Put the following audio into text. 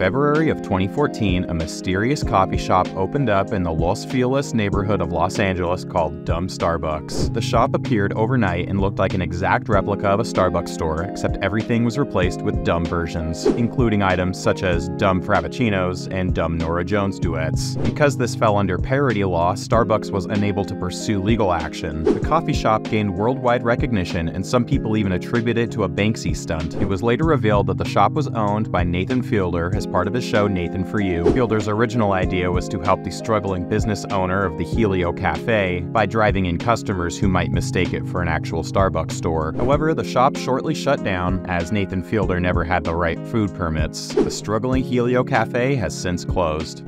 February of 2014, a mysterious coffee shop opened up in the Los Feliz neighborhood of Los Angeles called Dumb Starbucks. The shop appeared overnight and looked like an exact replica of a Starbucks store, except everything was replaced with dumb versions, including items such as dumb frappuccinos and dumb Norah Jones duets. Because this fell under parody law, Starbucks was unable to pursue legal action. The coffee shop gained worldwide recognition, and some people even attribute it to a Banksy stunt. It was later revealed that the shop was owned by Nathan Fielder as part of his show Nathan For You. Fielder's original idea was to help the struggling business owner of the Helio Cafe by driving in customers who might mistake it for an actual Starbucks store. However, the shop shortly shut down as Nathan Fielder never had the right food permits. The struggling Helio Cafe has since closed.